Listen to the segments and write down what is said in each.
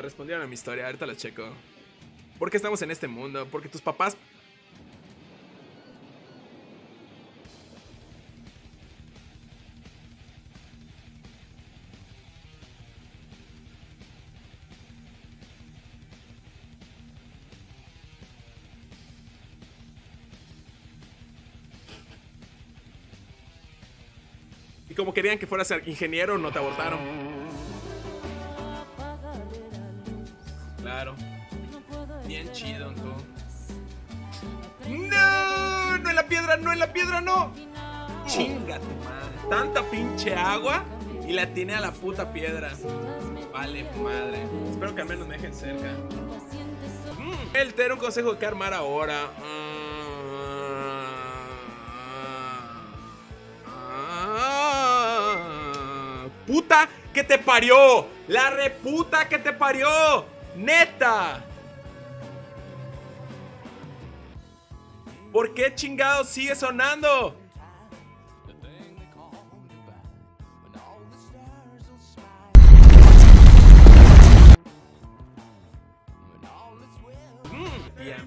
Respondieron a mi historia, ahorita la checo. ¿Por qué estamos en este mundo? Porque tus papás... Y como querían que fueras ingeniero, no te abortaron. Claro. Bien chido, ¿no? ¡No! ¡No en la piedra! ¡No en la piedra! ¡No! ¡Chingate, madre! Tanta pinche agua y la tiene a la puta piedra. Vale, madre. Espero que al menos me dejen cerca. El tener un consejo de qué armar ahora. Puta que te parió. La reputa que te parió. Neta. ¿Por qué chingados sigue sonando?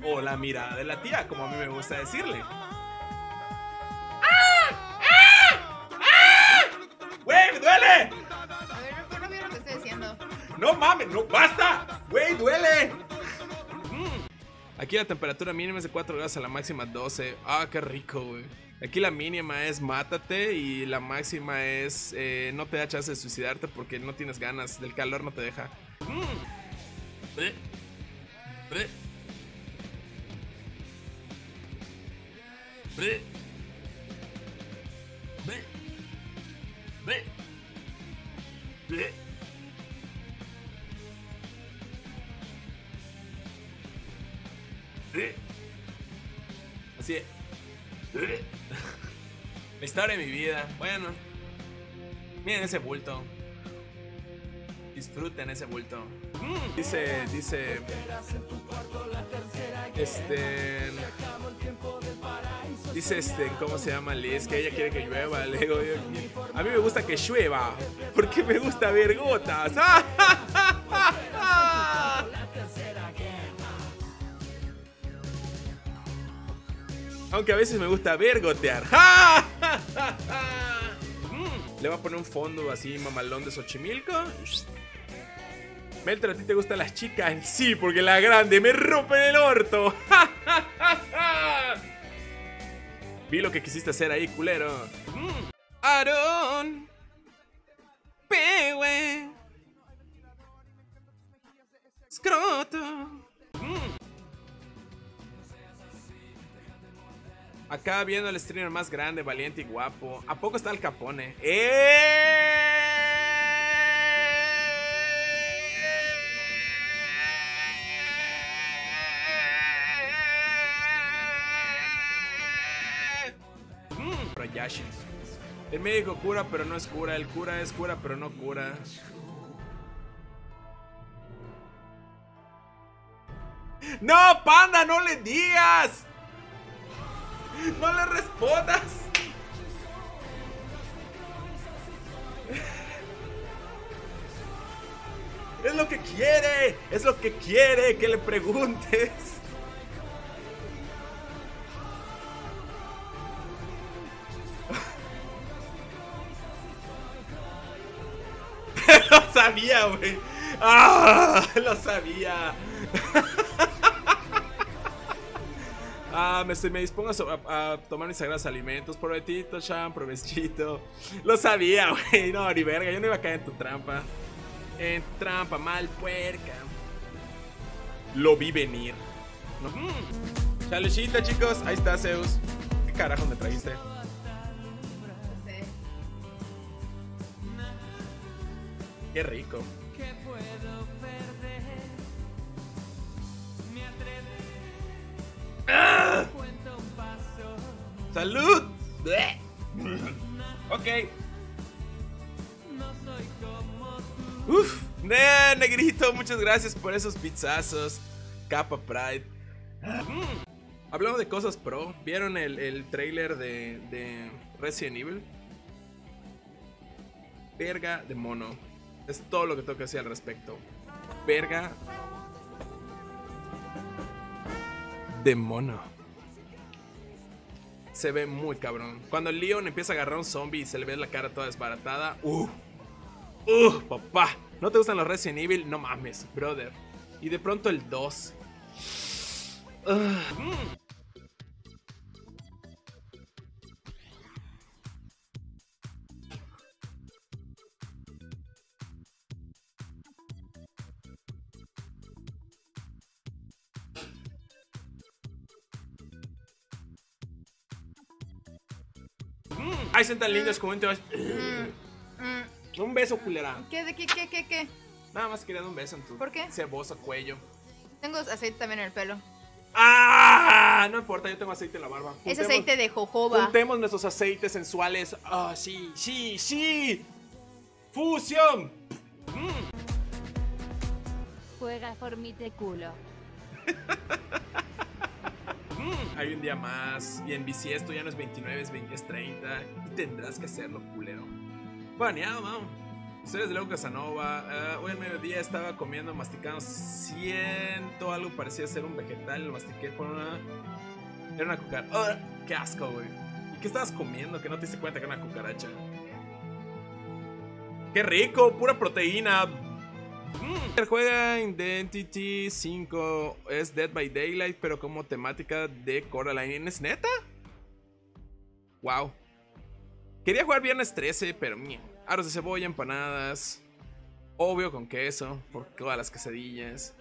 O la mirada de la tía, como a mí me gusta decirle. ¡Güey, me duele! A ver, no miro lo que estoy diciendo. ¡No mames! ¡No, basta! ¡Güey, duele! Aquí la temperatura mínima es de 4 grados a la máxima 12. ¡Ah, qué rico, güey! Aquí la mínima es mátate y la máxima es no te da chance de suicidarte porque no tienes ganas. Del calor no te deja. Así es. La historia de mi vida. Bueno, miren ese bulto. Disfruten ese bulto. Dice ¿cómo se llama Liz? Que ella quiere que llueva. Le digo, a mí me gusta que llueva porque me gusta ver gotas. Aunque a veces me gusta ver gotear. Le voy a poner un fondo así mamalón de Xochimilco. Melter, ¿a ti te gustan las chicas? Sí, porque la grande me rompe el orto. Vi lo que quisiste hacer ahí, culero. Aarón. Pewe. Escroto. Acá viendo el streamer más grande, valiente y guapo. ¿A poco está el Capone? Rayashi. El médico cura pero no es cura. El cura es cura pero no cura. ¡No, panda! ¡No le digas! ¡No le respondas! ¡Es lo que quiere! ¡Es lo que quiere que le preguntes! ¡Lo sabía, güey! ¡Ah! ¡Lo sabía! Me dispongo a tomar mis sagrados alimentos. Probetito, Chan, provechito. Lo sabía, güey. No, ni verga. Yo no iba a caer en tu trampa. En trampa, mal puerca. Lo vi venir. No. Chaluchita, chicos. Ahí está, Zeus. ¿Qué carajo me trajiste? No sé. Qué rico. ¿Qué puedo perder? Me atrevo. ¡Ah! ¡Salud! Ok. Uff, negrito, muchas gracias por esos pizzazos. Capa Pride. Hablamos de cosas pro. ¿Vieron el trailer de Resident Evil? Verga de mono. Es todo lo que tengo que decir al respecto. verga de mono. Se ve muy cabrón. Cuando Leon empieza a agarrar a un zombie y se le ve la cara toda desbaratada. Papá. ¿No te gustan los Resident Evil? No mames, brother. Y de pronto el 2. Ay, son tan lindos como un te vas. Un beso, culera. ¿Qué? Nada más quería dar un beso en tu... ¿Por qué? Ceboso cuello. Tengo aceite también en el pelo. ¡Ah! No importa, yo tengo aceite en la barba. Es aceite de jojoba. Juntemos nuestros aceites sensuales. ¡Ah, oh, sí, sí, sí! ¡Fusión! Juega por mi te culo. Hay un día más, y en bisiesto ya no es 29, es 20, es 30. Y tendrás que hacerlo, culero. Baneado, vamos. Soy desde luego Casanova. Hoy al mediodía estaba comiendo, masticando. Siento algo, parecía ser un vegetal. Lo mastiqué con una... Era una cucaracha. ¡Qué asco, güey! ¿Y qué estabas comiendo que no te diste cuenta que era una cucaracha? ¡Qué rico! ¡Pura proteína! Juega Identity 5. Es Dead by Daylight, pero como temática de Coraline. ¿Es neta? Wow. Quería jugar viernes 13, pero mía. Aros de cebolla, empanadas. Obvio con queso. Por todas las quesadillas.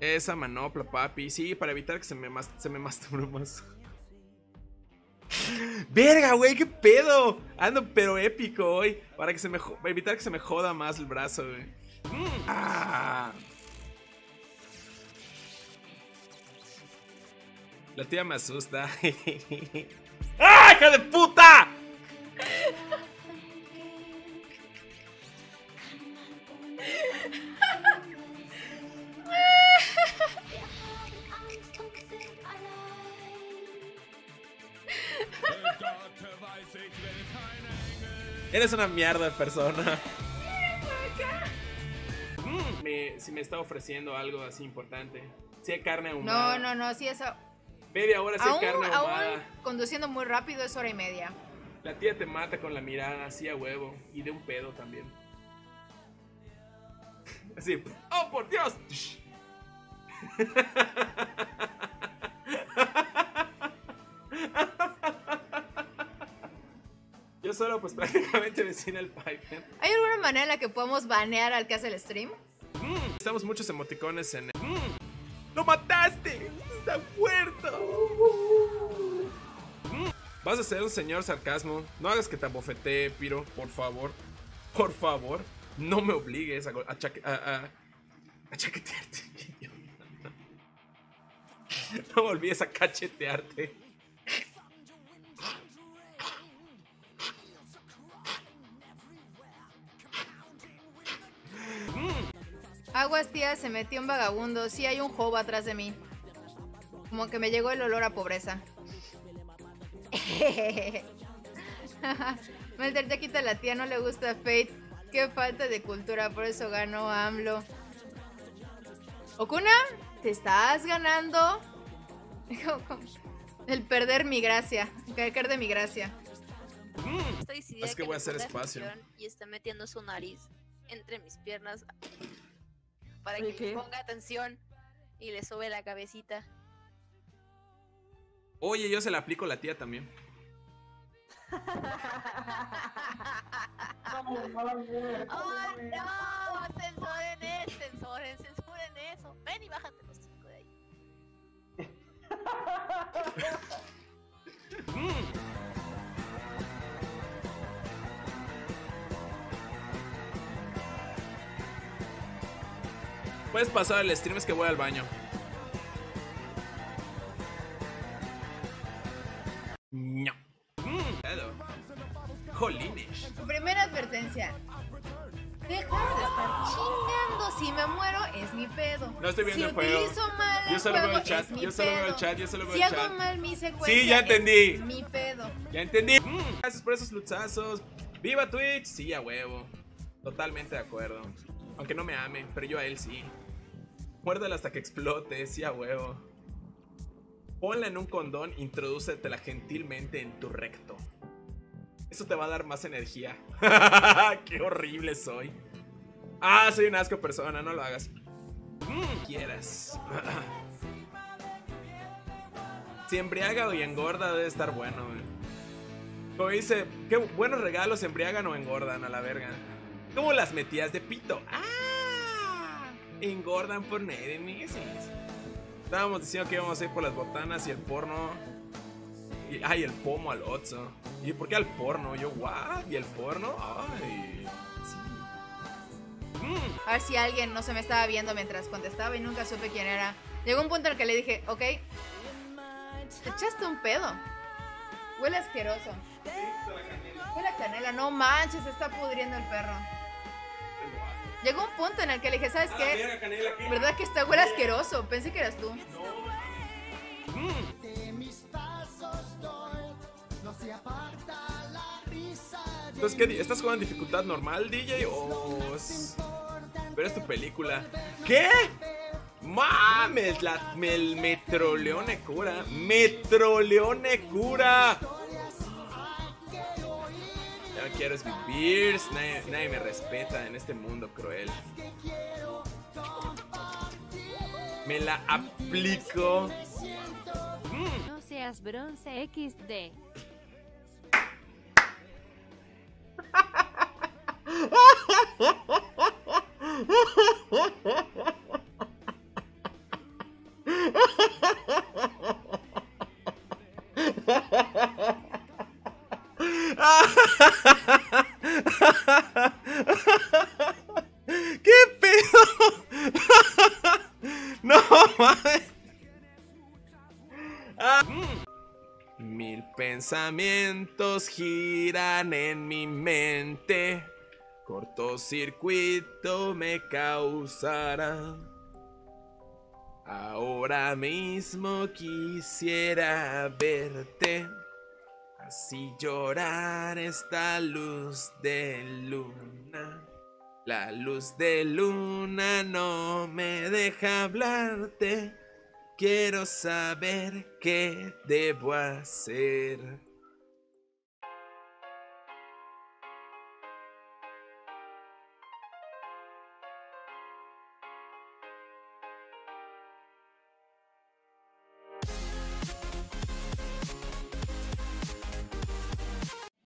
Esa manopla, papi. Sí, para evitar que se me masturbe más. Verga, güey, qué pedo. Ando pero épico hoy. Para que para evitar que se me joda más el brazo, güey. La tía me asusta. ¡Ah, hija de puta! Eres una mierda de persona. Si me está ofreciendo algo así importante. Si hay carne ahumada. No, si eso. Media hora si hay carne ahumada. Aún conduciendo muy rápido es hora y media. La tía te mata con la mirada, así a huevo. Y de un pedo también. Así, ¡oh, por Dios! Yo solo pues prácticamente vecina el Piper. ¿Hay alguna manera en la que podamos banear al que hace el stream? Estamos muchos emoticones en el... ¡Lo mataste! ¡Está muerto! Vas a ser un señor sarcasmo. No hagas que te abofetee, Piro. Por favor. Por favor. No me obligues a chaquetearte. No me olvides a cachetearte. Aguas, tía, se metió un vagabundo. Sí, hay un hobo atrás de mí. Como que me llegó el olor a pobreza. Melter, ya quita la tía, no le gusta Fate. Qué falta de cultura, por eso ganó AMLO. Okuna, te estás ganando el perder mi gracia. Caer de mi gracia. Es que voy a hacer espacio. Y está metiendo su nariz entre mis piernas para que le ponga atención y le sube la cabecita. Oye, yo se la aplico a la tía también. ¡Oh, no! ¡Censuren eso! Ven y bájate los 5 de ahí. Puedes pasar el stream, es que voy al baño. No. Jolines. Primera advertencia. Dejas de estar chingando. Si me muero, es mi pedo. No estoy viendo el juego. Si utilizo mal el juego, es mi pedo. Yo solo veo el chat. Si hago mal mi secuencia, sí, ya entendí. Es mi pedo. Ya entendí. Gracias por esos luchazos. ¡Viva Twitch! Sí, a huevo. Totalmente de acuerdo. Aunque no me ame, pero yo a él sí. Muérdela hasta que explote, sí a huevo. Ponla en un condón, introdúcetela gentilmente en tu recto. Eso te va a dar más energía. ¡Qué horrible soy! Ah, soy un asco persona, no lo hagas. Quieras. Si embriaga y engorda debe estar bueno, güey. Como dice, qué buenos regalos embriagan o engordan a la verga. ¿Cómo las metías de pito? ¡Ah! Engordan por 9 meses. Estábamos diciendo que íbamos a ir por las botanas y el porno. Ay, el pomo al Otso. ¿Y por qué al porno? Yo, ¿what? ¿Y el porno? Ay. Sí. A ver si alguien no se me estaba viendo mientras contestaba y nunca supe quién era. Llegó un punto en el que le dije, ok, te echaste un pedo. Huele asqueroso. Huele a canela, no manches, se está pudriendo el perro. Llegó un punto en el que le dije, ¿sabes qué? ¿Verdad que está huele asqueroso? Pensé que eras tú. Entonces, ¿qué? ¿Estás jugando en dificultad normal, DJ? Oh, es... Pero es tu película. ¿Qué? ¡Mames! El Metroleone cura. ¡Metroleone cura! Ya no quiero es vivir. Nadie me respeta en este mundo cruel. Me la aplico. No seas bronce XD. ¿Qué pedo? No mames. Ah. 1000 pensamientos giran en mi mente. Cortocircuito me causará. Ahora mismo quisiera verte, así llorar esta luz de luna. La luz de luna no me deja hablarte. Quiero saber qué debo hacer.